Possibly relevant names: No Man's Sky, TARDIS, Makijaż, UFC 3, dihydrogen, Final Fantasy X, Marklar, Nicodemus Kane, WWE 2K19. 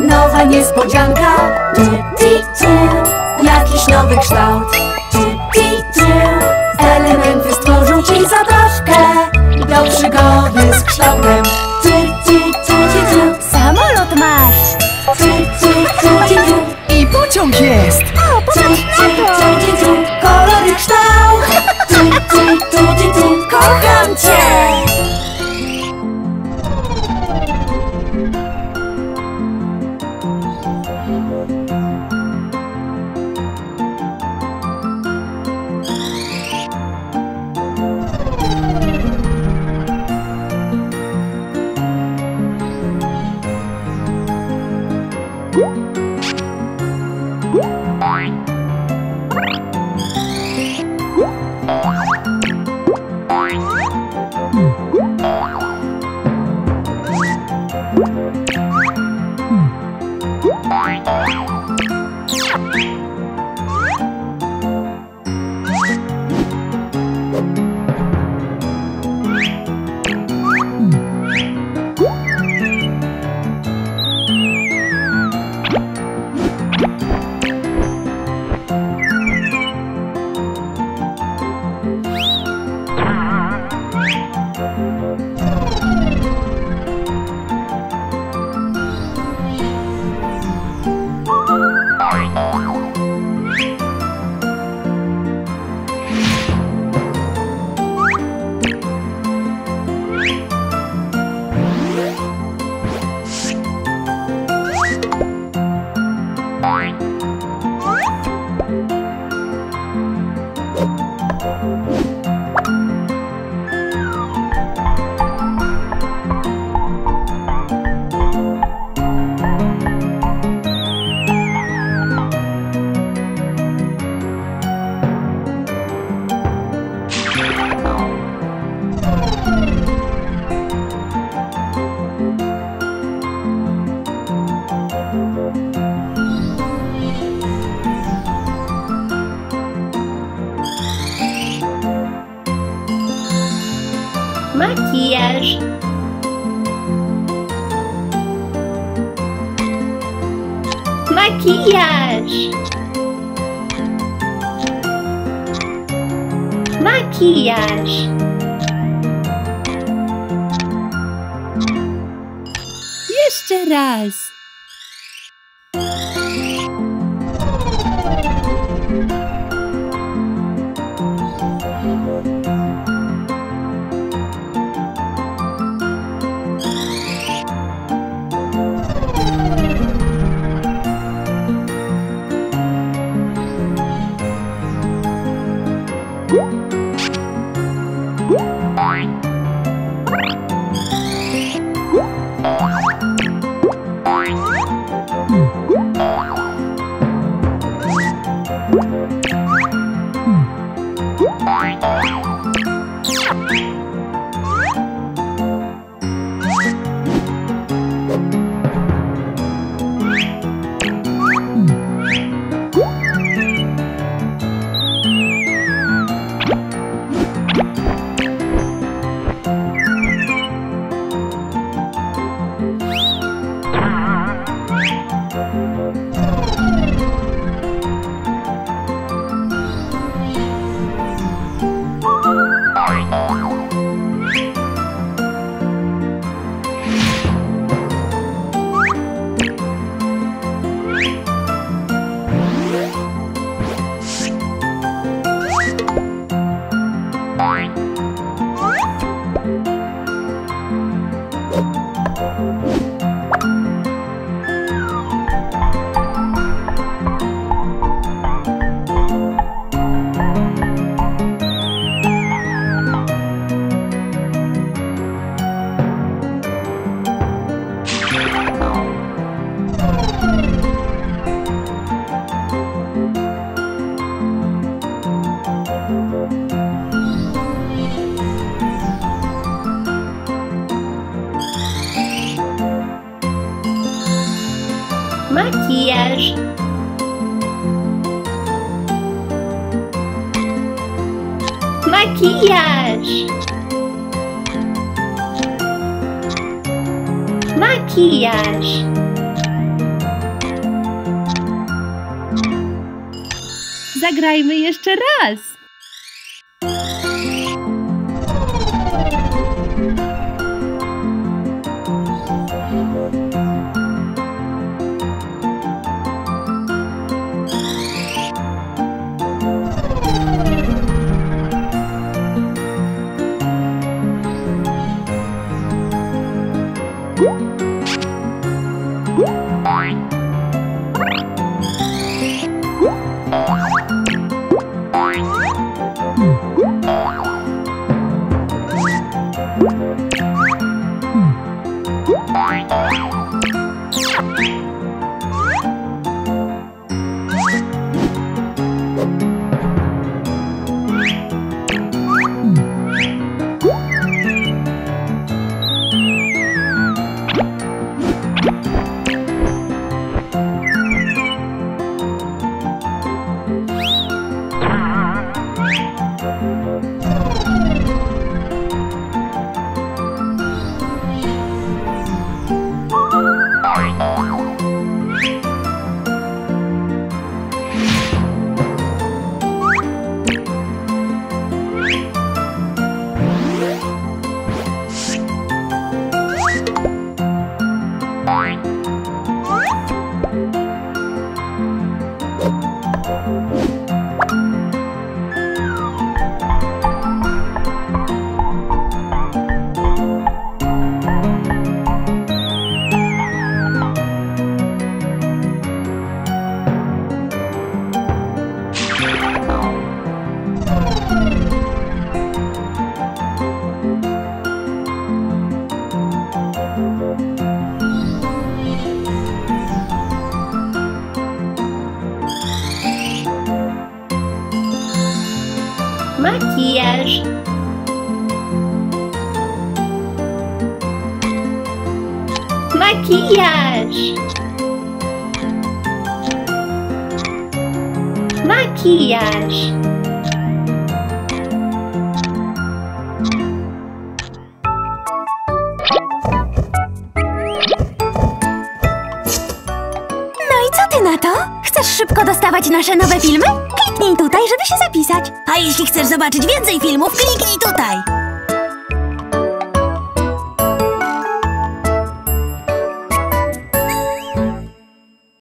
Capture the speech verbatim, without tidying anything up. Nowa niespodzianka, jakiś nowy kształt. Elementy stworzą ci zabawkę do przygody z kształtem. Samolot masz i pociąg jest. O, popatrz na to. Kolor i kształt. Kocham cię. Makijaż. Makijaż. Makijaż. Jeszcze raz. Makijaż. Makijaż. makijaż. Zagrajmy jeszcze raz! Makijaż. Makijaż. Makijaż. No i co ty na to? Chcesz szybko dostawać nasze nowe filmy? Kliknij tutaj, żeby się zapisać. A jeśli chcesz zobaczyć więcej filmów, kliknij tutaj!